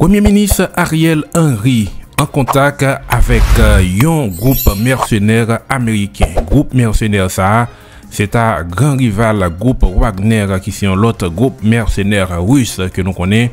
Premier ministre Ariel Henry en contact avec un groupe mercenaire américain. Groupe mercenaire ça, c'est un grand rival groupe Wagner qui est l'autre groupe mercenaire russe que nous connaissons.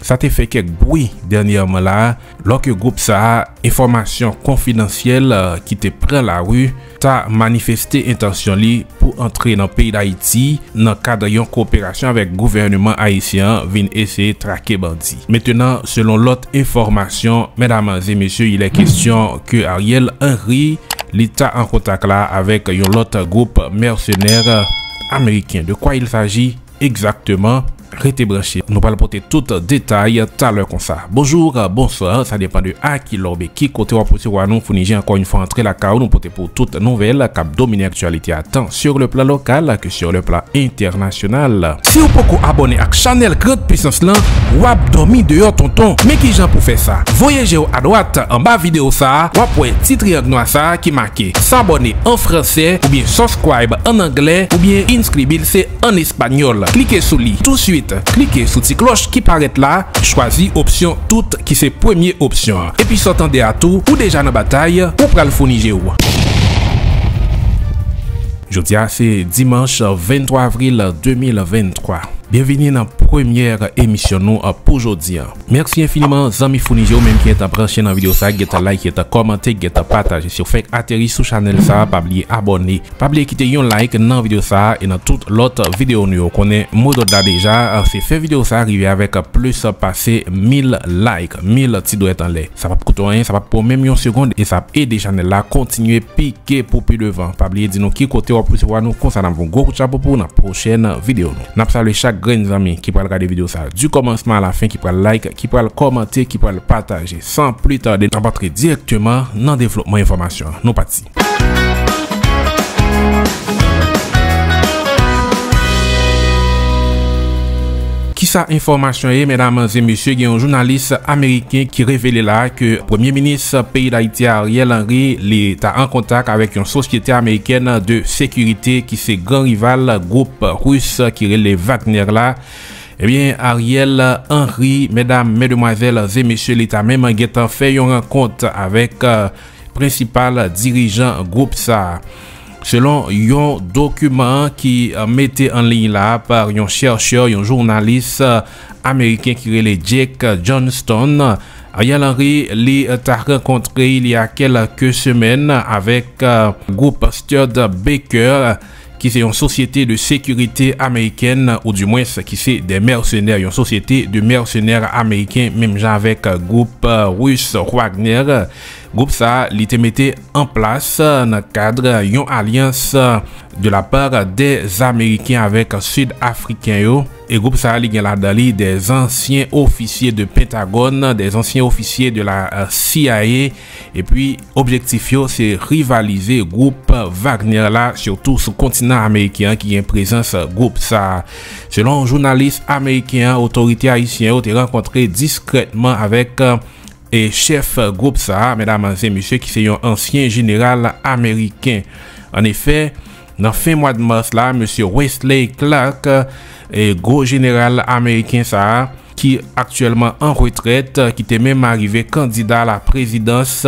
Ça te fait quelques bruits dernièrement là, lorsque groupe ça information confidentielle qui te prend la rue, ça manifesté intention li pour entrer dans le pays d'Haïti dans le cadre d'une coopération avec le gouvernement haïtien vin essayer de traquer bandit. Maintenant, selon l'autre information, mesdames et messieurs, il est question que Ariel Henry l'État en contact là avec un autre groupe mercenaire américain. De quoi il s'agit exactement? Restez branchés. Nous allons porter tout détail tout à l'heure comme ça. Bonjour, bonsoir. Ça dépend de à qui l'orbe qui côté ou pour nous fournir encore une fois entrer la carte nous porter pour toute nouvelle cap dominer actualité tant sur le plan local que sur le plan international. Si vous pouvez abonner à Chanel Grande Puissance là, ou dormi dehors tonton. Mais qui j'en pour faire ça? Voyagez à droite en bas vidéo ça, ou pour un petit triangle noir ça qui marqué s'abonner en français ou bien subscribe en anglais ou bien inscribirse en espagnol. Cliquez sur lui tout de suite. Cliquez sur cette cloche qui paraît là, choisis option toute qui c'est première option. Et puis s'entendez à tout ou déjà dans la bataille ou pral fournir. Jeudi c'est dimanche 23 avril 2023. Bienvenue dans la première émission nous pour aujourd'hui. Merci infiniment Zami Founijio même qui est branché dans la vidéo ça, qui est like, qui est commenté, qui est partagé. Si vous faites atterrir sur channel ça, pas oublier abonner. Pas oublier quitter un like dans la vidéo ça et dans toute l'autre vidéo nous connaît mode là déjà, c'est fait vidéo ça arriver avec plus passer 1000 likes, 1000 petits doigts en l'air. Ça va coûter rien, ça va pour même une seconde et ça aider channel là continuer piquer pour plus devant. Pas oublier dire nous qui côté on peut voir nous concernant un gros chapeau pour la prochaine vidéo. N'a pas salué chaque grain amis qui pourra regarder vidéo ça du commencement à la fin, qui pourra like, qui pourra commenter, qui pourra partager. Sans plus tarder, on va entrer directement dans le développement d'informations. Nous partis. Qui ça information est, mesdames et messieurs, il y a un journaliste américain qui révélait là que Premier ministre pays d'Haïti Ariel Henry l'État en contact avec une société américaine de sécurité qui c'est grand rival groupe russe qui relève Wagner là. Eh bien, Ariel Henry, mesdames, mesdemoiselles et messieurs, l'État même a fait une rencontre avec principal dirigeant groupe ça. Selon un document qui mettait en ligne là par un chercheur, un journaliste américain qui est Jake Johnston, Ariel Henry l'a rencontré il y a quelques semaines avec le groupe Stuart Baker, qui c'est une société de sécurité américaine, ou du moins qui c'est des mercenaires, une société de mercenaires américains, même genre avec groupe russe Wagner. Groupe ça, il était mis en place dans le cadre d'une alliance de la part des Américains avec Sud-Africains. Et groupe ça, il y a des anciens officiers de Pentagone, des anciens officiers de la CIA. Et puis, objectif, c'est rivaliser groupe Wagner là, surtout sur le continent américain qui est en présence groupe ça. Selon un journaliste américain, autorité haïtienne, on a rencontré discrètement avec et chef groupe ça, mesdames et messieurs, qui c'est un ancien général américain. En effet, dans fin mois de mars là, monsieur Wesley Clark, gros général américain ça, qui actuellement en retraite, qui était même arrivé candidat à la présidence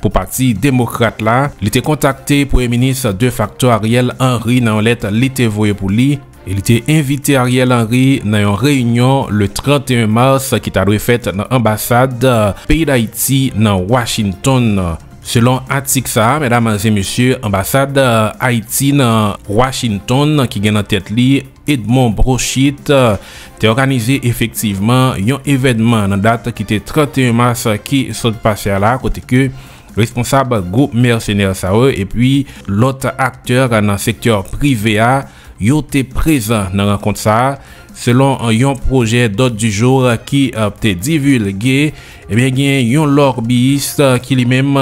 pour parti démocrate là, il était contacté pour le ministre de facto Ariel Henry dans lettre l'été voyé pour lui. Il était invité Ariel Henry dans une réunion le 31 mars qui a faite dans l'ambassade pays d'Haïti dans Washington. Selon article ça, mesdames et messieurs, ambassade Haïti dans Washington qui gagne en tête li Edmond Brochit a organisé effectivement un événement dans date qui était 31 mars qui s'est passé là côté que responsable groupe mercenaire ça et puis l'autre acteur dans le secteur privé a été présent dans la rencontre ça. Selon un projet d'ordre du jour qui a été divulgué, eh bien, il y a un lobbyiste qui lui-même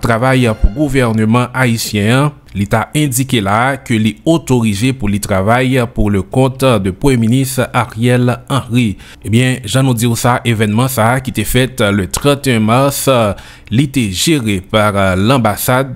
travaille pour le gouvernement haïtien. Il a indiqué là que il est autorisé pour le travail pour le compte de Premier ministre Ariel Henry. Eh bien, j'en ai dit ça, événement ça qui était fait le 31 mars, il était géré par l'ambassade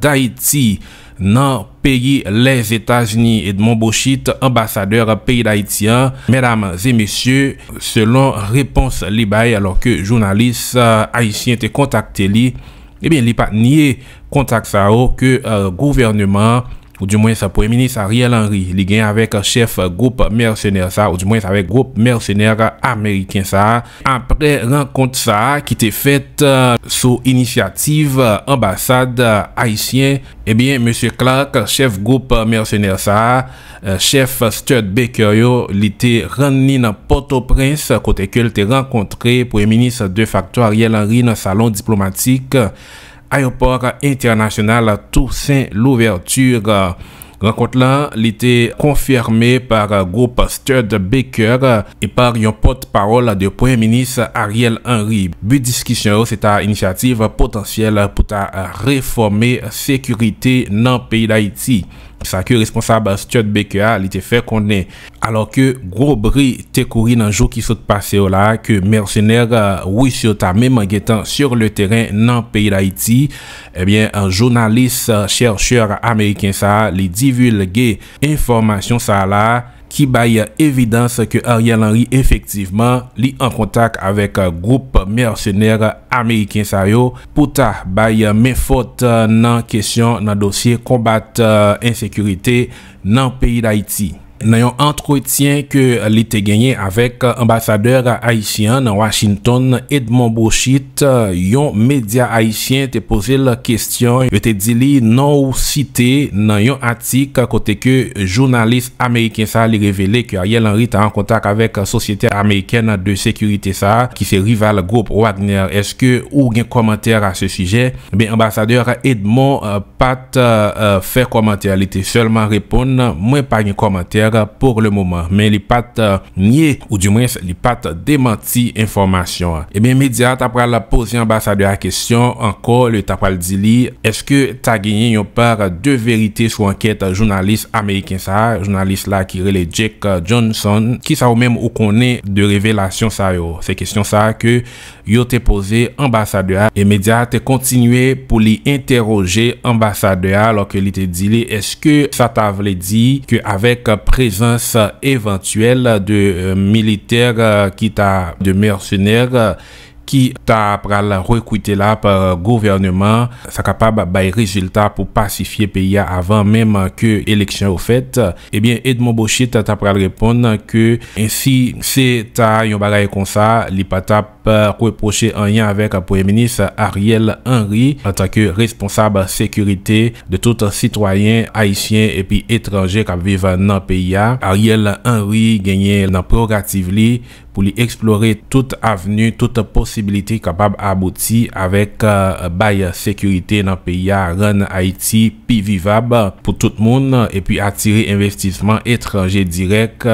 d'Haïti. dans le pays les États-Unis et de Monbochit, ambassadeur pays d'Haïtien. Mesdames et messieurs, selon réponse Libaye, alors que journaliste haïtien te contacté lui, eh bien, il n'a pas nié contact ça que gouvernement ou du moins sa premier ministre Ariel Henry, il gagne avec chef groupe mercenaire ça, ou du moins avec groupe mercenaire américain ça, après rencontre ça qui était faite sous initiative ambassade haïtien. Eh bien, monsieur Clark, chef groupe mercenaire ça, chef Stuart Baker yo, il était rendu dans Port-au-Prince côté que il était rencontré premier ministre de facto Ariel Henry dans salon diplomatique aéroport international Toussaint Louverture. Rencontre là, il était confirmé par groupe Stuart Baker et par un porte-parole de Premier ministre Ariel Henry. But discussion, c'est une initiative potentielle pour réformer la sécurité dans le pays d'Haïti. Ça que responsable Stuart Baker il était fait qu'on est alors que gros bris t'es couru dans jour qui saute passé là que mercenaire oui sur ta même guettant sur le terrain dans pays d'Haïti. Eh bien un journaliste chercheur américain ça les divulguer information ça là qui baille évidence que Ariel Henry effectivement li en contact avec groupe mercenaire américain ça yo pour ta baille mes fautes dans question dans dossier combattre insécurité dans pays d'Haïti. Dans un entretien que l'été gagné avec ambassadeur haïtien dans Washington Edmond Bochit, un média haïtien t'a posé la question, il t'a dit non cité dans un article côté que journaliste américain ça a révélé que Ariel Henry est en contact avec société américaine de sécurité ça qui c'est rival groupe Wagner. Est-ce que ou un commentaire à ce sujet? Ben ambassadeur Edmond Pat fait commentaire, il était seulement répondre moi pas un commentaire pour le moment, mais les pattes nié ou du moins les pattes démenti information. Et bien média t'apprend la poser ambassadeur à question encore le t'apprend dit est-ce que t'as gagné une part de vérité sur enquête journaliste américain ça journaliste là qui relève Jake Johnson qui ça ou même ou connaît de révélation ça yo c'est question ça que yo t'es posé ambassadeur et média t'es continué pour lui interroger ambassadeur alors que il te dit est-ce que ça t'a voulu dire que avec présence éventuelle de militaires qui t'a de mercenaires qui t'a recruté là par gouvernement ça capable bail résultat pour pacifier pays avant même que élection au fait. Eh bien Edmond Bochit t'a pral répondre que ainsi c'est ta yon bagay comme ça li pa t'a reproché en lien avec premier ministre Ariel Henry en tant que responsable sécurité de tout citoyen haïtien et puis étranger qui vivent dans pays. Ariel Henry gagné dans prérogative li pour lui explorer toute avenue, toute possibilité capable d'aboutir avec bail sécurité dans le pays, rendre Haïti plus vivable pour tout le monde et puis attirer investissement étranger direct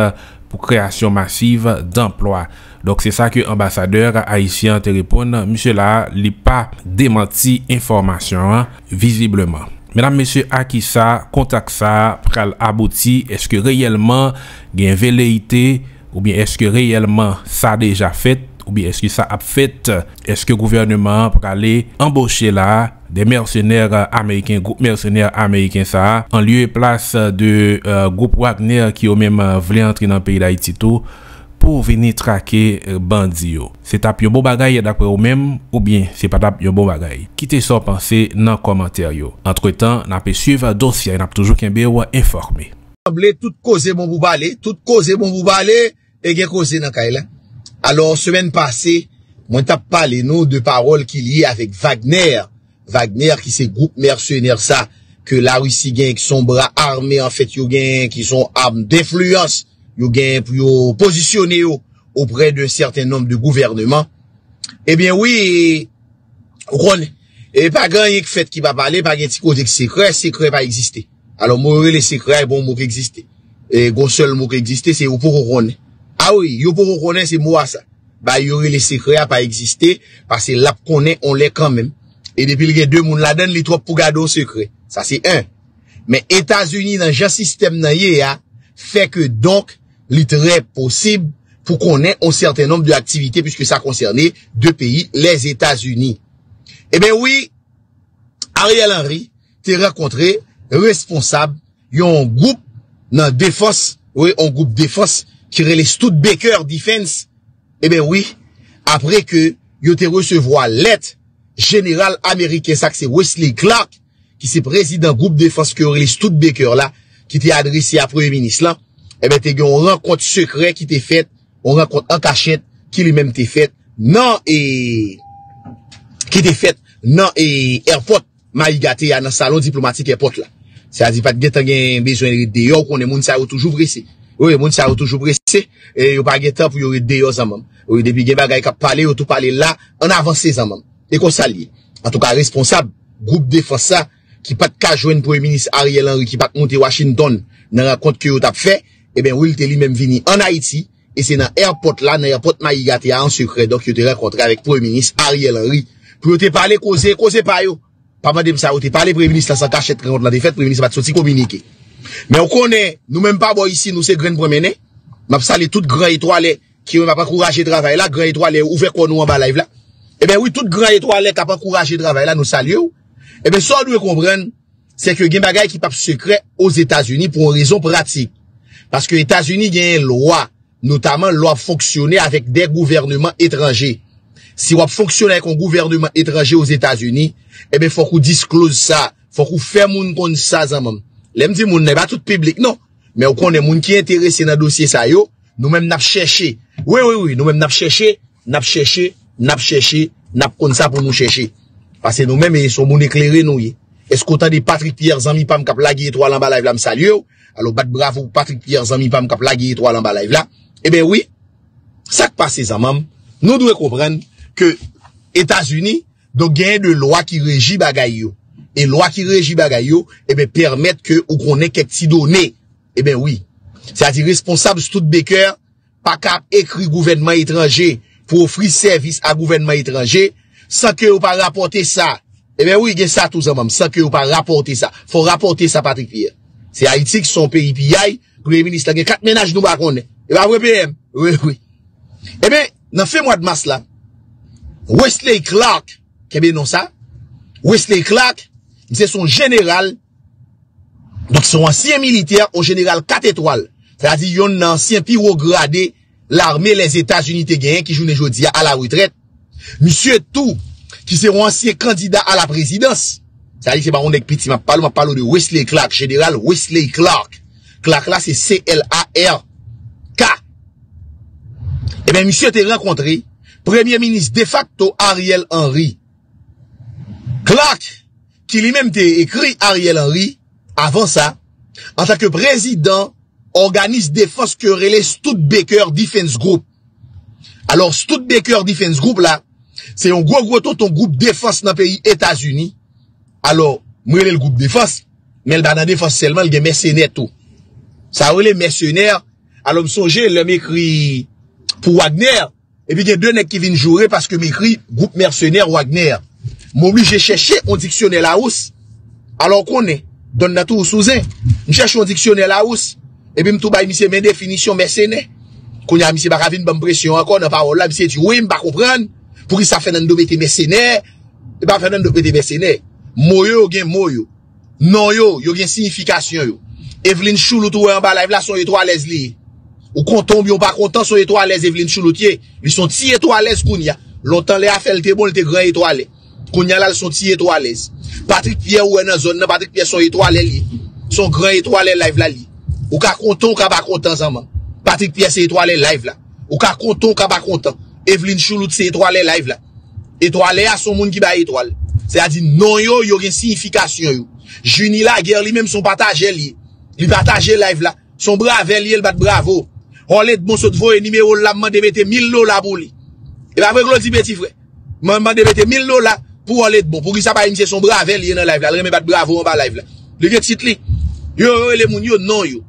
pour création massive d'emplois. Donc c'est ça que l'ambassadeur haïtien te répond, monsieur là, il n'a pas démenti information hein, visiblement. Mesdames, messieurs, à qui ça, contact ça, pral abouti, est-ce que réellement il y a une velléité? Ou bien est-ce que réellement ça a déjà fait? Ou bien est-ce que ça a fait? Est-ce que le gouvernement pour aller embaucher là des mercenaires américains, groupe mercenaires américains ça, en lieu et place de groupe Wagner qui au même voulu entrer dans le pays d'Haïti tout pour venir traquer bandits? C'est tap yon bon bagay d'après ou même ou bien c'est pas tap yon bon bagay? Quittez ça penser dans commentaire yo. Entre-temps, n'a pas suivre dossier, n'a toujours qu'un béo informé. Tout cause bon vous parler, tout cause bon vous parler. Et qui cause dans Kaila. Alors, semaine passée, moi t'ai parlé nous de paroles qui liées avec Wagner. Wagner qui c'est groupe mercenaire ça que la Russie gagne avec son bras armé en fait yo gagne qui sont armes d'influence, yo gagne pour yo positionner yo auprès d'un certain nombre de gouvernements. Eh bien oui, Ron et pas grand qui fait qui va parler, pas grand petit côté secret pas exister. Alors moi les secrets bon mot qui existe. Et gon seul mot qui existe c'est ou pour connaître. Ah oui, yo pour connaître c'est moi ça. Bah yo les secrets pas exister parce que là connaît on les quand même. Et depuis il y a deux monde là dedans les trop pour garder au secret. Ça c'est un. Mais États-Unis dans genre système nan yé a fait que donc il très possible pour connaître un certain nombre de activités puisque ça concernait deux pays, les États-Unis. Eh ben oui, Ariel Henry t'es rencontré responsable yon groupe nan défense, oui, un groupe défense qui relève tout Baker Defense. Eh ben oui, après que yo te recevoir lettre général américain ça c'est Wesley Clark qui c'est président groupe défense qui relève tout Baker là qui t'est adressé à premier ministre là, eh ben t'es une rencontre secrète qui t'est faite, on rencontre en cachette qui lui-même t'est faite non et qui t'est faite non et airport Maïgate à dans salon diplomatique airport là. C'est-à-dire pas de besoin de dehors qu'on est moun ça toujours pressé. Oui, moun ça toujours pressé et yo pas de temps pour yo dehors ensemble. Oui, depuis gen bagay k'ap parler, yo tout parler là en avancer ensemble. Et qu'on s'allie. En tout cas, responsable groupe défense ça qui pas de ka joindre premier ministre Ariel Henry qui pas monter Washington dans rencontre que yo t'a fait, eh ben Will te lui même vini en Haïti et c'est dans airport là, dans airport Maïgate en secret donc yo te rencontré avec premier ministre Ariel Henry pour te parler causer pas yo. Avant de ça, on te parle, premier ministre, sans cachette, contre la défaite, premier ministre, va te sortir communiquer. Mais on connaît, nous-mêmes pas, bon, ici, nous, c'est grain promené. M'a salé toute grand étoile, qui m'a pas encouragé de travail là, grand étoile, ouvert qu'on nous en bas live là. Eh ben oui, toute grand étoile, qui a pas encouragé de travail là, nous saluons. Eh ben, ça, nous comprendre, c'est que, il y a des bagailles qui pas secret aux États-Unis pour une raison pratique. Parce que les États-Unis, il y a une loi, notamment, loi fonctionner avec des gouvernements étrangers. Si on fonctionne avec un gouvernement étranger aux États-Unis, eh ben, faut qu'on disclose ça. Faut qu'on fait moun kon ça, zaman. L'aime dit moun n'est pas tout public, non. Mais on connaît moun qui est intéressé dans dossier ça, yo. Nous-mêmes n'a cherché. Oui. Nous-mêmes n'a cherché, n'a kon ça pour nous chercher. Parce que nous-mêmes, ils sont moun éclairés, nous, y. Est-ce qu'on t'a dit Patrick Pierre, zami, pam, kap lagi, étoile en bas live, là, m'salue. Alors, bat bravo, Patrick Pierre, zami, pam, kap lagi, étoile en bas live, là. Eh ben, oui. Ça qui passe, zaman. Nous devons comprendre que États-Unis donc gain de loi qui régit bagay yo et loi qui régit bagay yo et ben permettent que ou qu'on ait quelques petites données et ben oui c'est-à-dire responsable Studebaker pas cap écrit gouvernement étranger pour offrir service à gouvernement étranger sans que ou pas rapporter ça et ben oui gain ça tout ensemble sans que ou pas rapporter ça faut rapporter ça Patrick Pierre c'est Haïti qui son pays PI premier ministre gain quatre ménages nous pas connaît et ben vrai PM oui et ben dans fin mois de mars là Wesley Clark, qui est bien non ça? Wesley Clark, c'est son général, donc son ancien militaire au général 4 étoiles. C'est-à-dire, il y a un ancien pyro gradé, l'armée, les États-Unis, qui joue aujourd'hui à la retraite. Monsieur Tout, qui c'est un ancien candidat à la présidence. C'est-à-dire, c'est pas on est petit, m'a parlé de Wesley Clark, général Wesley Clark. Clark là, c'est C-L-A-R-K. Eh bien, monsieur t'est rencontré premier ministre de facto Ariel Henry. Clark, qui lui-même t'a écrit Ariel Henry, avant ça, en tant que président, organise défense que relève Studebaker Defense Group. Alors, Studebaker Defense Group, là, c'est un gros ton groupe défense dans le pays États-Unis. Alors, moi, le groupe défense, mais le dans défense seulement, il y a mercenaires tout. Ça, les mercenaires, alors, me songer, l'homme écrit pour Wagner, et puis, il y a deux nègres qui viennent jouer parce que m'écrit groupe mercenaire Wagner. M'oblige chercher un dictionnaire la hausse. Alors qu'on est, donne la tout sous un. M'cherche un dictionnaire la hausse. Et puis, m'tou baye, m'sieur, mes définitions mercenaires. Qu'on y a, m'sieur, baravine, bonne pression encore, dans parole là, m'sieur, tu oui, m'pas comprendre. Pour qu'il s'affaire d'un dobété mercenaire. Et pas faire d'un dobété mercenaire. Moyo, gen moyo. Non yo, yo gen signification yo. Evelyne Chouloutou en bas live là, son étoile Leslie. Ou qu'on tombe, ou pas content, son étoile, Evelyne Chouloutier. Ils sont ti étoile, Kounia. Longtemps, les affaires, t'es bon, le t'es grand étoile. Kounia, là, ils sont ti étoile. Patrick Pierre, ou en zone, Patrick Pierre, son étoile, son grand étoile, live, là, li. Ou qu'à content, ou qu'à pas content, zaman. Patrick Pierre, c'est étoile, live, là. Ou qu'à content, ou qu'à pas content. Evelyne Choulout, c'est étoile, live, là. Étoile, à son monde qui bat étoile. C'est-à-dire, non, yo, yo, une signification, yo. Juni, la guerre, lui-même, son partage, li. Li partage, live, là. Son brave, li, el bat bravo. On l'aide bon saut de voix et numéro là, m'en débêté 1000 $ pour lui. Et après, je dis petit frère. M'en débêté 1000 $ pour on l'aide bon. Pour qu'il s'appelle, c'est son brave, il y a un live là. Il remet pas de bravo en bas live là. Le vieux titre, yo, les moun yo, non yo.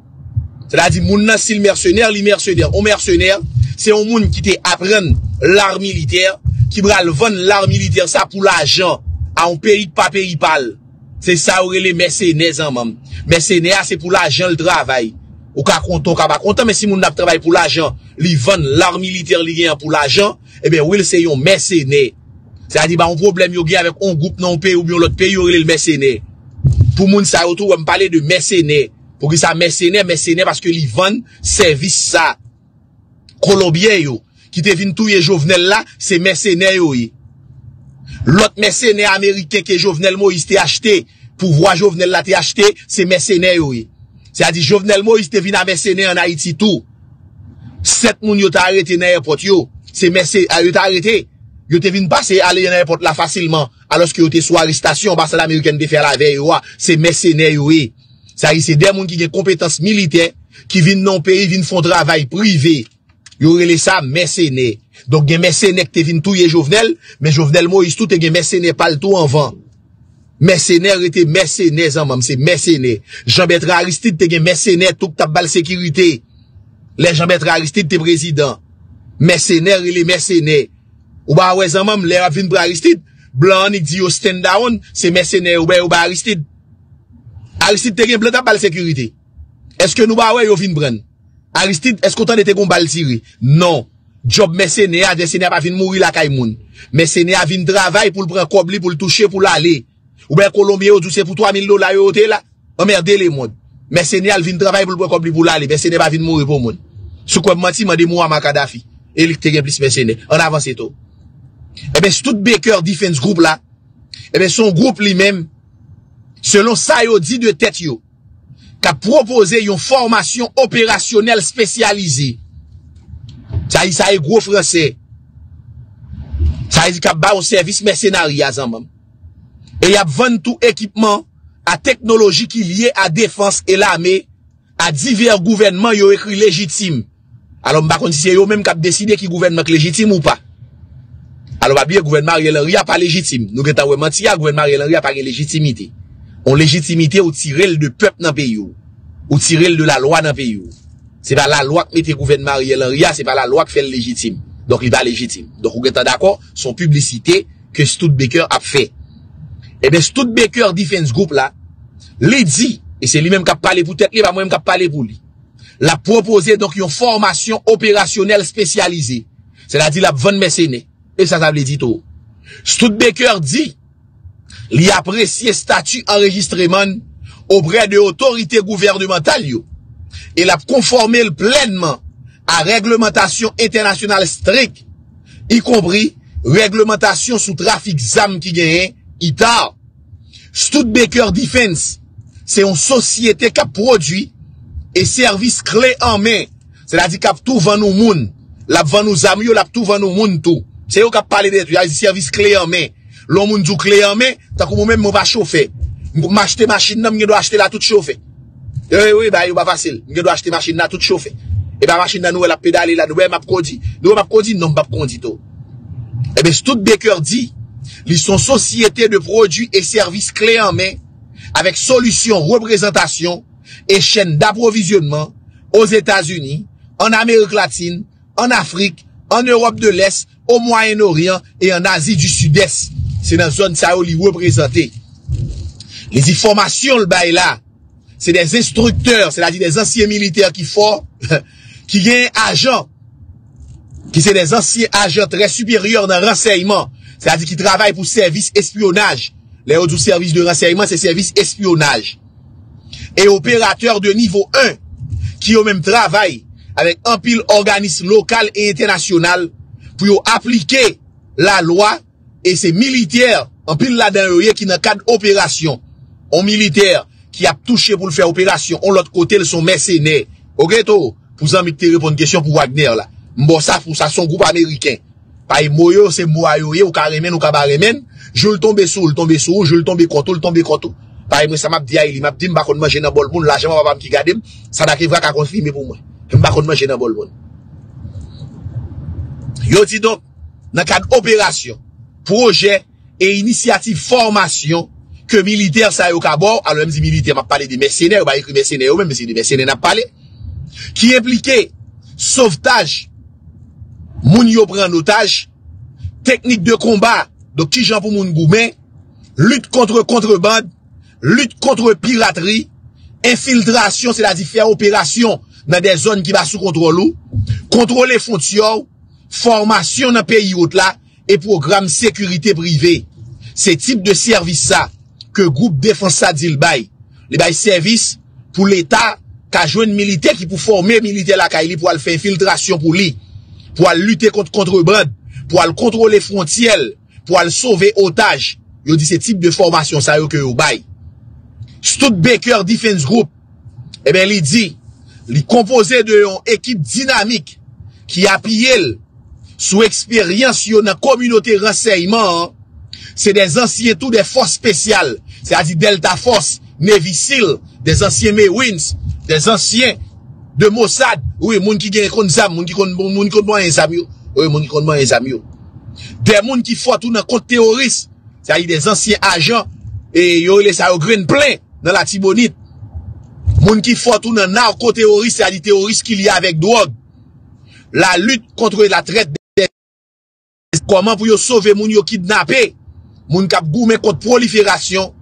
C'est-à-dire, moun nan si le mercenaire, li mercenaire. On mercenaire, c'est un moun qui te apprenne l'art militaire, qui bral vendre l'art militaire, ça pour l'argent, à un pays pas pays pal. C'est ça, ou les mercenaires en même. Mercenaire, c'est pour l'argent, le travail. Ou ka content, ou ka pas content, mais si moun n'a travaille pour l'argent, li vend l'arme militaire li gen pour l'argent, eh ben, oui, c'est yon mercenaire. C'est-à-dire, bah, un problème yon gen avec un groupe non pays ou bien l'autre pays, yon le mercenaire. pour moun sa autour on parler de mercenaires pour qui ça mercenaires parce que ils vendent service ça colombien yo qui te vinn touyer Jovenel là c'est mercenaires yo. L'autre mercenaire américain que Jovenel Moïse t'a acheté pour voir Jovenel là t'a acheté c'est mercenaires yo. C'est-à-dire Jovenel Moïse t'a vinn à mercenaires en Haïti tout. 7 moun yo t'a arrêté dans l'aéroport yo, c'est mercenaires yo t'a arrêté. Yo te vinn passer aller dans l'aéroport là facilement alors que yo te sous arrestation ambassade américaine de faire la veille yo, c'est mercenaires yo. Ça c'est des gens qui ont des compétences militaires, qui viennent dans le pays, viennent font travail privé. Ils relèvent ça mercenaires. Donc, des mercenaires qui viennent touyer Jovenel, mais Jovenel Moïse, tout est des mercenaires pas le tout en vent. Mercenaires étaient mercenaires en même, c'est mercenaires. Jean-Bertrand Aristide, t'es des mercenaires, tout t'as balle sécurité. Les Jean-Bertrand Aristide, t'es président. Mercenaires, et les mercenaires. Ou bah, ouais, en même, les ravines pour Aristide, blanc, il dit, yo stand down, c'est mercenaires, ou bah, Aristide. Aristide te gen blan ta bal sécurité. Est-ce que nous ba ouais yo vinn prendre? Aristide, est-ce qu'on t'en était gon bal tiré? Non. Job mercenaire, mercenaire pas vinn mourir la kay moun. Mercenaire vinn travail pour le prendre cobli, pour le toucher, pour l'aller. Ou ben colombien ou c'est pour $3000 yo té là. Emmerdez les monde. Mercenaire vinn travail pour le prendre cobli pour l'aller, mercenaire pas vinn mourir pour moun. Sou quoi menti mande Mouammar Kadhafi. Et te gen plus mercenaire. En avance tout. Eh ben tout Baker Defense Group là. Eh ben son groupe lui-même selon ça, yo dit de tête yo, qu'a proposé une formation opérationnelle spécialisée. Ça y gros français. Ça y dit qu'a ba au service mercenariat ensemble. Et y a vendu tout équipement à technologie qui lié à défense et l'armée à divers gouvernements yo écrit légitime. Alors m'pa konn si c'est yo même qui a décidé qui gouvernement légitime ou pas. Alors pas bien gouvernement Ariel Henry a pas légitime. Nous geta wè menti a gouvernement Ariel Henry a pas légitimité. On légitimité ou tirer le peuple dans le pays ou tirer de la loi dans le pays. C'est pas la loi qui met le gouvernement Ariel Henry, c'est pas la loi qui fait le légitime. Donc il va légitime. Donc vous êtes d'accord, son publicité que Studebaker a fait. Et bien Studebaker Defense Group là, les dit, et c'est lui-même qui a parlé pour tête, il va moi-même qui a parlé pour lui. L'a proposé donc une formation opérationnelle spécialisée. C'est-à-dire la vente mercenaire. Et ça veut dire tout. Studebaker dit li apprécier statut enregistrement auprès de autorités gouvernementales et la conformer pleinement à réglementation internationale stricte, y compris réglementation sous trafic ZAM qui gagne ITAR. Studebaker Defense, c'est une société qui a produit et service clé en main. C'est-à-dire qui a tout vendu au monde. La vendu aux amis, la tout vendu au monde tout. C'est eux qui parlent de tout. Il y a des services clés en main. L'homme dit clé en main, t'as comme moi-même, on va chauffer. M'acheter machine, non, je dois acheter là tout chauffer. Oui, bah, il va facile. Je dois acheter machine là tout chauffer. Et bah, machine là, nous, elle a pédalé là, nous, elle m'a conduit. Nous, elle m'a conduit, non, m'a conduit tout. Eh ben, Studebaker dit, ils sont sociétés de produits et services clés en main, avec solutions, représentation et chaînes d'approvisionnement aux États-Unis, en Amérique latine, en Afrique, en Europe de l'Est, au Moyen-Orient et en Asie du Sud-Est. C'est dans la zone ça où ils représentent. Les informations, le bail là, c'est des instructeurs, c'est-à-dire des anciens militaires qui font, qui gagnent agents, qui sont des anciens agents très supérieurs dans le renseignement, c'est-à-dire qui travaillent pour service espionnage. Les autres services de renseignement, c'est service espionnage. Et opérateurs de niveau 1, qui ont même travail avec un pile organisme local et international pour appliquer la loi. Et c'est militaire, en pile là-dedans, qui n'a cadre opération. On militaire, qui a touché pour le faire opération. On l'autre côté, ils sont mercenaires. Ok, tout? Pour ça, te répondre une question pour Wagner, là. Bon, ça, pour ça, son groupe américain. Pas moyo, c'est moyo, ou karemen, ou kabaremen. Je le tombe sous, le tombe sous, je le tombe contre, le tombe contre. Par exemple, ça m'a dit, il m'a dit, m'a qu'on mange dans bol bon, là, j'ai pas qui gade, ça n'a qu'à confirmer pour moi. M'a qu'on mange dans bol bon. Yo dit donc, dans cadre opération, projet et initiative formation que militaire ça yo kabor, alors même si militaire m'a parlé des mercenaires, bah écrit mercenaires même si des mercenaires n'a parlé qui impliquait sauvetage moun yo prend en otage, technique de combat, donc qui gens pour moun goumen, lutte contre contrebande, lutte contre piraterie, infiltration, c'est-à-dire faire opération dans des zones qui va sous contrôle ou contrôler frontières, formation dans pays autre là. Et programme sécurité privée. C'est type de service ça que groupe défense ça dit le bail. li bay service pour l'État qu'a joindre militaire qui pour former militaire la Kaili pour aller faire infiltration pour lui, pour aller lutter contre contrebande, pour aller contrôler frontières, pour aller sauver otages. Yo dit ce type de formation ça yo que yo bay. Studebaker Defense Group, eh bien, il dit, il est composé d'une équipe dynamique qui appuie sous expérience dans la communauté renseignement. C'est des anciens tout des forces spéciales, c'est-à-dire Delta Force, Navy Seal, des anciens Marines, des anciens de Mossad. Oui, moun qui gagne contre zam, moun qui contre zam yo. Oui, moun qui contre zam yo. Des moun qui font tout dans contre terroriste, c'est-à-dire des anciens agents et yo les ça au green plein dans la Tibonite. Moun qui font tout dans narco-terroriste, c'est-à-dire terroriste qu'il y a avec drogue. La lutte contre la traite des comment pour yo sauver moun yo kidnapper. Moun kap goumé contre prolifération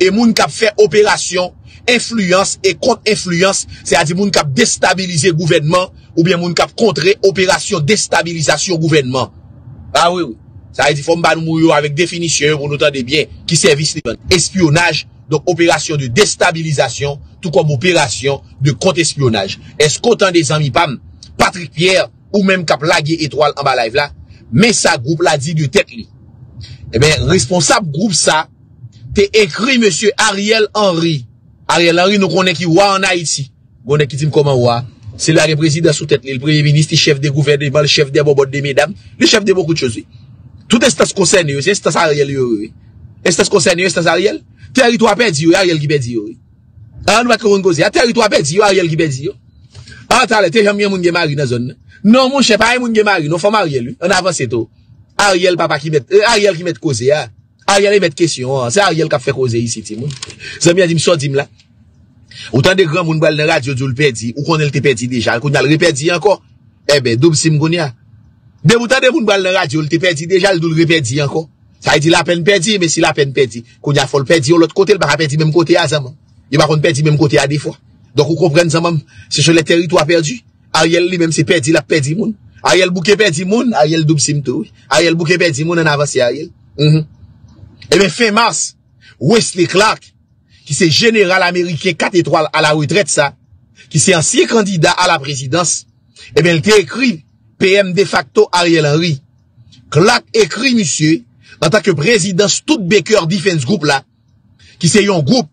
et moun kap fait opération influence et contre influence, c'est-à-dire moun kap déstabiliser gouvernement ou bien moun kap contrer opération déstabilisation gouvernement. Ah oui oui. Ça veut dire faut m'ba nou avec définition pour nous tendre bien qui service espionnage, donc opération de déstabilisation tout comme opération de contre-espionnage. Est-ce qu'autant des amis pam Patrick Pierre ou même kap lagué étoile en bas live là, mais ça groupe l'a dit de tête li. Eh bien, responsable groupe ça, t'es écrit monsieur Ariel Henry. Ariel Henry, nous connaissons qui wa en Haïti. Nous connaissons qui dit comment wa. C'est là le président sous tête, le premier ministre, le chef de gouvernement, le chef des bobottes des mesdames, le chef de beaucoup de choses. Tout instance concerné, c'est instance Ariel. Instance concerné, instance Ariel. Territoire perdu, Ariel qui perdu. Ah, nous va qu'on cause. Territoire perdu, Ariel qui perdu. Ah, t'as l'été, j'aime bien mon mari dans la zone. Non, mon chef, pas mon mari, non, faut marier lui. On avance tout. Ariel papa qui met Ariel qui met causer hein? Ariel met question, c'est Ariel qui a fait causer ici ti moun. Zami a dit me sorti me là. Autant de grand moun bal dans radio dou le perdi, ou connait le perdi déjà, qu'on a le perdi encore. Eh ben double sim gonia. De autant de moun bal dans radio le perdi déjà, le dou le perdi encore. Ça dit la peine perdi, mais si la peine perdi, qu'on a faut le perdi l'autre côté, le pas perdi même côté à zaman. Il pas qu'on perdi même côté à des fois. Donc vous comprenez zaman, c'est sur les territoires perdus. Ariel lui même c'est perdi, la perdi moun. Ariel Bouké perdi moun, Ariel double sim tout. Ariel Bouké perdi moun en avance Ariel. Et bien, fin mars, Wesley Clark, qui c'est général américain 4 étoiles à la retraite, ça, qui c'est ancien candidat à la présidence, et bien, il t'a écrit PM de facto Ariel Henry. Clark écrit, monsieur, en tant que président Studebaker Defense Group, là, qui c'est un groupe,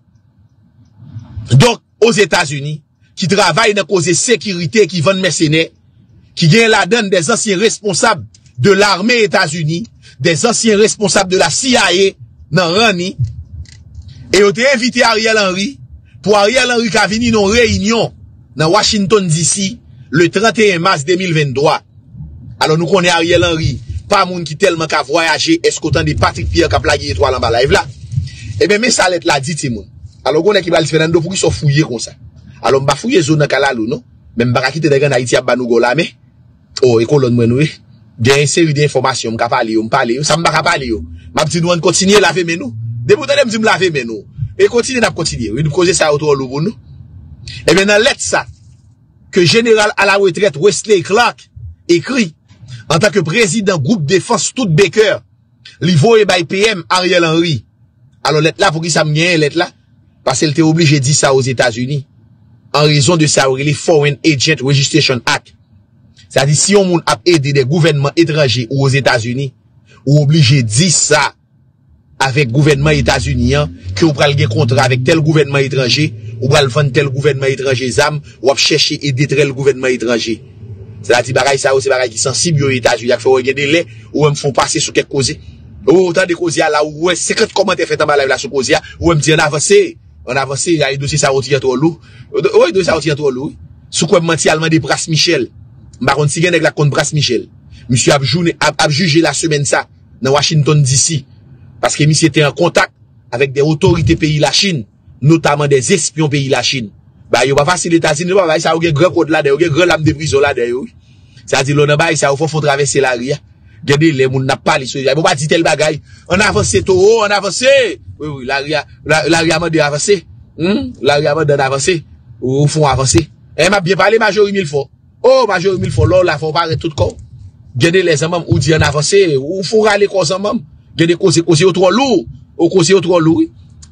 donc, aux États-Unis, qui travaille dans cause sécurité, qui vend mercenaires, qui gagne la donne des anciens responsables de l'armée États-Unis, des anciens responsables de la CIA dans Rani. Et ils ont invité Ariel Henry pour Ariel Henry qui a venu dans une réunion dans Washington DC le 31 mars 2023. Alors nous connaissons Ariel Henry, pas moun qui tellement qu'a voyagé, est-ce qu'autant de Patrick Pierre qui a plagué étoile en bas live là. Eh bien, mais ça l'est là dit Timon. Alors on est qui va le Fernando pour qu'ils soient fouillés comme ça. Alors on va fouiller zone Kalalou, non? Même pas quitter des gens d'Haïti à Banougola, mais oh, et colonne moi nous, une série d'informations, m'ka parler, ça m'ka parler. M'a dit nous on continuer laver mais nous. Depuis tantôt me dit me laver mais nous. Et continuer n'a continuer. Il causer ça autour de nous. Et bien dans lettre ça que général à la retraite Wesley Clark écrit en tant que président groupe défense Studebaker, li voye by PM Ariel Henry. Alors lettre là pour qui ça me gagne lettre là parce qu'il était obligé de dire ça aux États-Unis en raison de ça les Foreign Agent Registration Act. C'est-à-dire, si on a aidé des gouvernements étrangers ou aux États-Unis, ou obligé de dire ça avec gouvernement états-unien, que vous prenez un contrat avec tel gouvernement étranger, ou prenez vendre tel gouvernement étranger, ou chercher et détruire le gouvernement étranger. C'est-à-dire, bagaille ça, c'est bagaille qui sensible aux États-Unis, faut regarder les, ou me font passer sur quelques causes. Ou autant de causes là, ou ouais, 50 commentaires faits en bas là, sur causes, ou me dit en avancé, il y a des dossiers, ça retire trop lourd. Oui, dossier ça retire trop lourd. Sous quoi menti allemand des Brass Michel. Par contre, si vous avez la compte Brass Michel, monsieur a jugé la semaine ça, dans Washington DC, parce que monsieur était en contact avec des autorités pays la Chine, notamment des espions pays la Chine. Bah, il va facile les États-Unis, bah, ça a eu un grand code là, il y a eu un grand lame de prison là, d'ailleurs. C'est-à-dire, l'on a bah, ça a eu faut traverser la ria. Regardez, les mouns n'a pas les choses. Il faut pas dire tel bagaille. On avance tout, on avance. Oui, la ria m'a dit avancer. La ria m'a dit avancer. Ou, font avancer. Eh, m'a bien parlé, majorité mille fois. Oh, major, il faut l'or, là, faut pas tout corps. Gardez les amants, ou dit en avancé, ou faut râler quoi, amants. Gardez cause, cause, trop lourd. Au cause, trop lourd.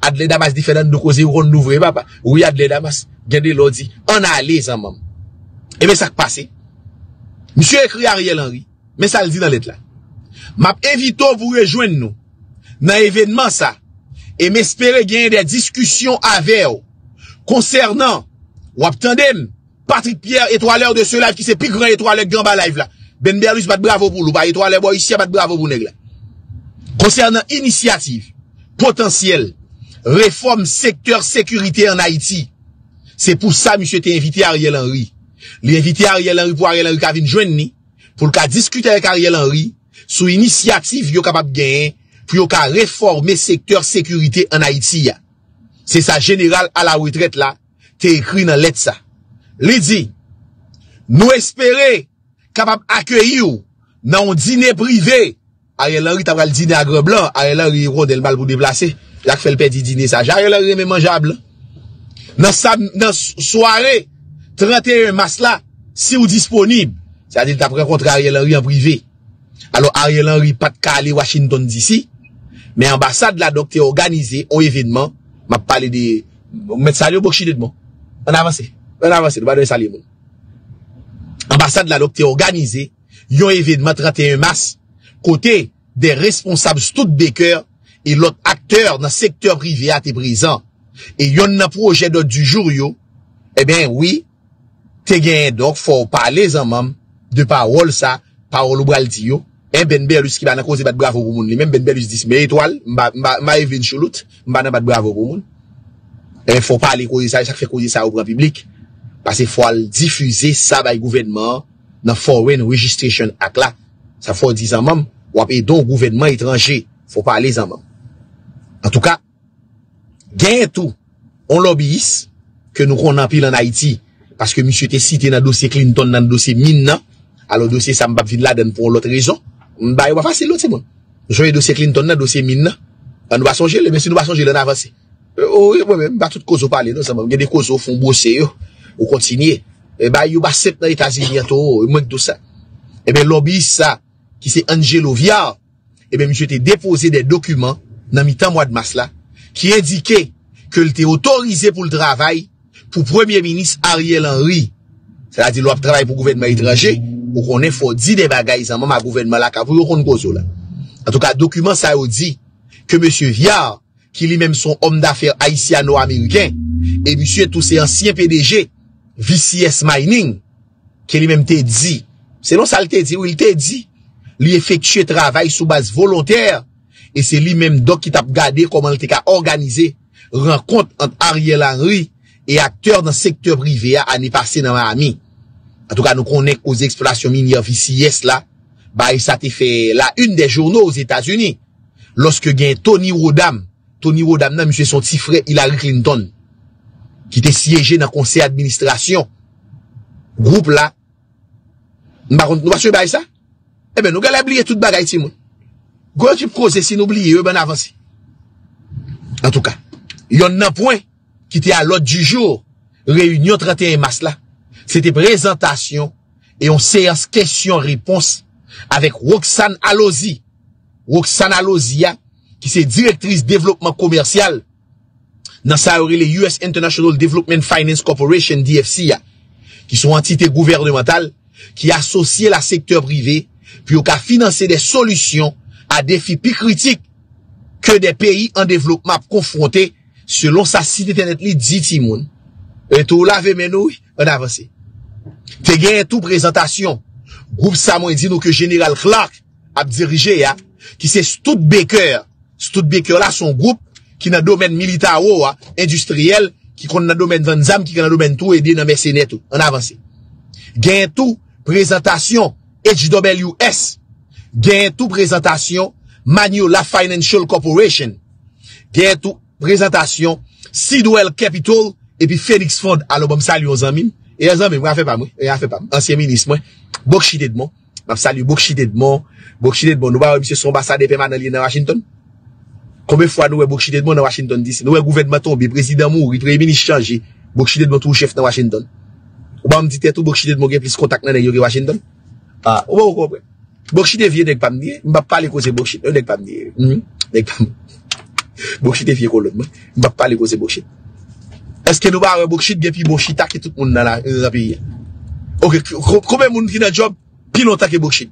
Adle Damas dit Fernando Cosé ou renouvelé papa. Oui, Adle Damas, gardez l'ordi. On a allé ça maman. Et mais ça qui passe. Monsieur écrit Ariel Henry, mais ça le dit dans lettre là. M'a invité vous rejoindre nous dans événement ça et m'espérer gagner des discussions avec vous concernant ou attendez Patrick Pierre étoileur de ce live qui c'est plus grand étoileur grand ba live là. Ben Berlus bat bravo pour lui, pas étoileur boy ici bat bravo pour nèg là. Concernant initiative potentielle réforme secteur sécurité en Haïti. C'est pour ça monsieur t'ai invité Ariel Henry. L'invité Ariel Henry pour Ariel Henry ka vinn joindre ni pour ka discuter avec Ariel Henry sous initiative yo capable gagner pour yo ka réformer secteur sécurité en Haïti. C'est ça général à la retraite là, t'es écrit dans lettre ça. Li dit nous espérer capable accueillir dans un dîner privé. Ariel Henry t'a pral dîner à Grand Blanc, Ariel Henry rondel mal pour déplacer, la fait le petit dîner ça. Ariel Henry même mangeable. Dans dans soirée 31 mars là, si vous disponible, c'est-à-dire t'as rencontré Ariel Henry en privé. Alors Ariel Henry pas de Cali Washington DC, mais ambassade là donc t'es organisé un événement, m'a parlé de mettre ça au bokchi de bon. On avance, on va donner ça les mots. Ambassade là donc t'es organisé un événement 31 mars côté des responsables tout Baker et l'autre acteur dans le secteur privé à tes présents. Et yon un projet d'ordre du jour yo. Eh bien oui, t'es gagné donc faut parler en même de parole ça. Parole ou bral di yo, et Ben Berlus qui va nan cause bat bravo pour moun li, même Ben Berlus dit mais étoile, m'a Evelyn Choulout, m'a nan bat bravo pour moun. Et faut parler cause ça, chaque fait cause ça au grand public parce que faut diffuser ça by gouvernement dans Foreign Registration Act là. Ça faut dire en même ou apé donc gouvernement étranger, faut parler en même. En tout cas, gagne tout on lobbyiste que nous connaissons pile en Haïti parce que monsieur était cité dans dossier Clinton, dans dossier mine. Alors, dossier, ça m'a pas vide là, pour l'autre raison. Bah, il va facile, l'autre, c'est bon. J'ai dossier Clinton, le dossier mine, on va songer, mais si nous va songer, on avance. Oui, moi-même, bah, toute cause au parler, non, ça m'a, il y a des causes au fond, bosser, ou continuer. Et bah, il va accepter dans les États-Unis, bientôt, il manque tout ça. Et ben, lobby, ça, qui c'est Angelo Viard, et ben, monsieur, t'ai déposé des documents, dans mi-temps mois de mars là, qui indiquaient que il t'est autorisé pour le travail, pour premier ministre Ariel Henry. C'est-à-dire, l'op travail pour gouvernement étranger, ou qu'on est faut dire des bagailles en même à gouvernement là, pour qu'on cause là. En tout cas, document ça dit que monsieur Viard, qui lui-même son homme d'affaires haïtiano-américain, et monsieur tous ces anciens PDG, VCS Mining, qui lui-même t'a dit, selon ça, il t'a dit, ou il t'a dit, lui effectuer travail sous base volontaire, et c'est lui-même donc qui t'a regardé comment il t'a organisé rencontre entre Ariel Henry et acteurs dans le secteur privé à année passée dans Miami. En tout cas, nous connaissons aux explorations minières VCS là, bah, ça te fait la une des journaux aux États-Unis. Lorsque gagne Tony Rodham, nan, monsieur son petit frère Hillary Clinton, qui était siégé dans le conseil d'administration. Groupe là. Nous ne sommes pas ça? Eh ben, nous allons oublier tout bagaille, Timon. Gros type cause, si nous oublions, ben avance. En tout cas, il y en a un point qui était à l'ordre du jour, réunion 31 mars là. C'était présentation et on séance question-réponse avec Roxane Alozia, qui c'est directrice développement commercial dans le US International Development Finance Corporation, DFC, qui sont entités gouvernementales qui associent la secteur privé puis qui a financé des solutions à défis plus critiques que des pays en développement confrontés selon sa site internet dit Timoun. Et tout laver mais nous, on avance. T'es gagné tout présentation. Groupe Samoin dit nous que Général Clark a dirigé, qui c'est Studebaker. Studebaker là, son groupe, qui est dans le domaine militaire, industriel, qui est dans le domaine de Vanzam, qui est dans le domaine tout, et dans le mercenaire tout. On avance. Gagné tout présentation HWS. Gagné tout présentation Manuela Financial Corporation. Gagné tout présentation Sidwell Capital. Et puis, Félix Fond, alors, bon, salut aux amis. Et les amis, moi, fait pas, ancien ministre, moi, Bokchide de moi, salut, Bokchide de moi, nous, monsieur, son ambassade permanent dans Washington. Combien de fois nous, Bokchide de moi, dans Washington DC? Nous, gouvernement tombé, président mouri, premier ministre changé, Bokchide de moi, tout chef dans Washington. Ou bah, me dit, tout Bokchide de moi, qui a plus contact dans les Washington? Ah, ou bah, vous comprenez? Bokchide vieux, n'est-ce pas me dire? M'ba parler cause Bokchide, n'est-ce pas me dire? Bokshit est vieux colonne. Je ne vais pas aller causer Bokshit. Est-ce que nous avons un Bokshit depuis Bokshit qui tout le monde dans la pays? Ok, combien de monde qui n'a job pilote qui Bokshit?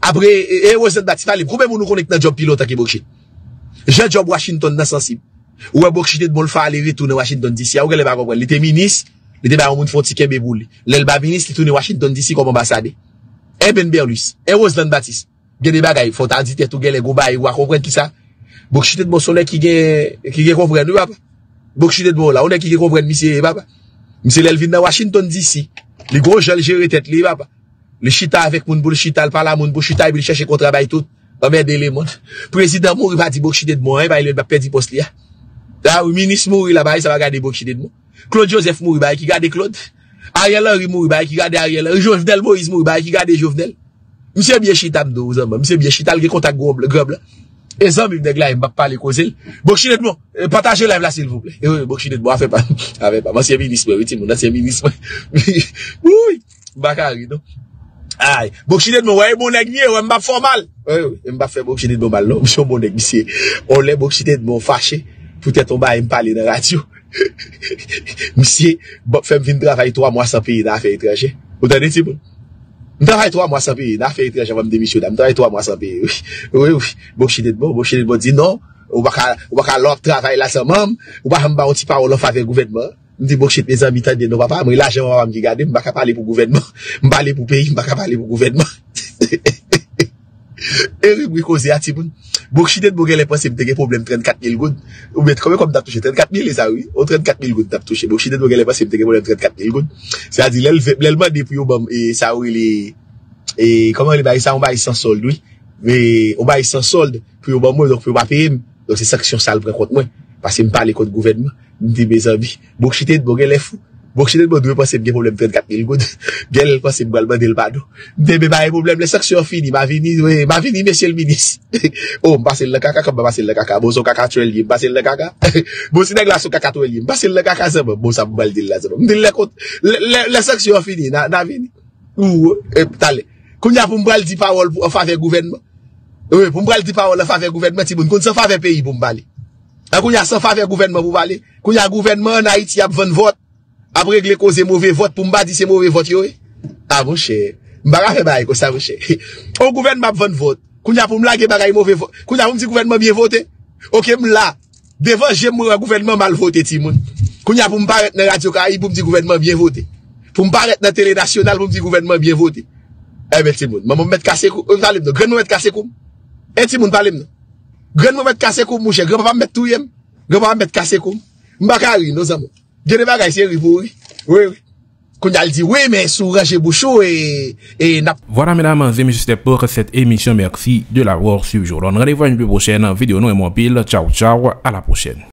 Après, et où est-ce que combien de monde connecte dans job pilote qui Bokshit? J'ai job Washington dans sensible. Ou Bokshit est de bon faire aller retourner Washington d'ici. Ou qu'elle va comprendre. Il était ministre, il était un monde fonti qui est béboulé. L'elba ministre, il tourne Washington d'ici comme ambassade. Eh Ben Berlus, eh Roseland Baptiste. Il y a des bagailles, faut t'en dire tout, il y a des gobailles, ou à comprendre qui ça? Bokshit est de bon soleil qui est comprendre, papa. Bokshit est de bon là, on est qui comprendre, monsieur, papa. Monsieur Lelvin dans Washington d'ici. Les gros gens gèrent tête, les papa. Le chita avec mon boule chita, le parla mon boule chita, il cherche qu'on travaille tout. Emmerdez les monde. Président Mouri va dire Bokshit est de bon, il va perdre poste là. Ah, oui, ministre Mouri là-bas, ça va garder Bokshit est de bon. Claude Joseph Mouri, qui garde Claude. Ariel Henry Mouri, qui garde Ariel Henry. Jovenel Moïse Mouri, qui garde Jovenel. Monsieur bien chita, monsieur bien chita, le contact goble. Et ça, il ne va pas les causer. Bokshit est de bon, partagez live là, s'il vous plaît. Bokshit est de bon, a fait pas. Monsieur ministre, oui, mon ancien ministre. Oui, Bakari, non? Aïe, Bokshit est de bon, ouais, bon nèg, ouais, m'a formal. Oui, m'a fait Bokshit est de bon mal, non? Monsieur bon nèg, monsieur. On l'a Bokshit est de bon fâché. Peut-être on va me parler dans la radio. Monsieur, fait me venir travailler 3 mois sans payer d'affaires étrangères. Vous entendez, c'est bon? Je travaille 3 mois sans payer, d'affaires étrangères, je vais me démissionner. Je travaille 3 mois sans payer, oui. Bokshit est bon, Bokshit est bon, dit non. On va faire l'autre travail là, sans même. On va faire un petit parole en faveur du gouvernement. Je dis Bokshit, mes amis, t'as dit, non, papa, mais là, je vais me garder, je ne vais pas parler pour le gouvernement. Je ne vais pas parler pour le pays, je ne vais pas parler pour le gouvernement. Et oui, causez à Tiboun. Bokshit est bon, elle est possible de problème 34 000 gouttes. Ou bien, combien comme t'as touché 34 000, les amis? Ou 34 000 gouttes t'as touché. Bokshit est bon, elle est possible de problème 34 000 gouttes. C'est-à-dire, l'elman depuis, et ça, oui, et comment les bails, ça, on baille sans solde, oui. Mais, on baille sans solde, puis au bon, donc, puis on va payer. Donc, c'est sanction sale, contre moi. Parce que je parle contre le gouvernement. Je dis, mes amis, Bokshit est bon, elle est fou. Bokshit est bon, elle est possible de problème 34 000 gouttes. Elle est possible de problème le bado. Mais, bah, problème, les sanctions finies, ma vie, monsieur le ministre. Oh, m'passe le caca, comme m'passe le caca. Bon, son caca, tu es lié, m'passe le caca. Bon, si t'as son caca, tu es lié, m'passe le caca, ça bon, ça m'balle de la, ça bon. M'dile, les sanctions finies, n'a vini. Ou, t'allez. Qu'on y a pour m'balle 10 paroles en faveur gouvernement. Oui, pour m'balle 10 paroles en faveur gouvernement, si bon, qu'on s'en faveur pays pour m'baller. Qu'on y a sans faveur gouvernement pour m'baller. Qu'on y a gouvernement en Haïti, y a 20 votes. Après que les causes mauvais vote pour me dire c'est mauvais vote yo. Ah mon cher, m'bara fait bail comme ça mon cher. Au gouvernement m'a vendre vote. Kounya pour me laguer bagaille mauvais vote. Kounya pour me dire gouvernement bien voté. OK m'la. Devant j'aime gouvernement mal voté ti moun. Kounya pour me paraître dans Radio Caraïbe pour me dire gouvernement bien voté. Pour me paraître dans télé nationale pour me dire gouvernement bien voté. Eh ben ti moun, maman mettre casser cou, on parle de grand mettre casser cou. Et ti moun parle de grand mettre casser cou mon cher, grand pas mettre tout yem. Grand pas mettre casser cou. M'bakari nos amis. Je ne vais pas essayer de oui. Qu'on a dit oui, mais souragez Bouchou et n'a. Voilà, mesdames et messieurs, c'était pour cette émission. Merci de l'avoir suivi. Rendez-vous à une prochaine vidéo. Nous et mon pile. Ciao, ciao. À la prochaine.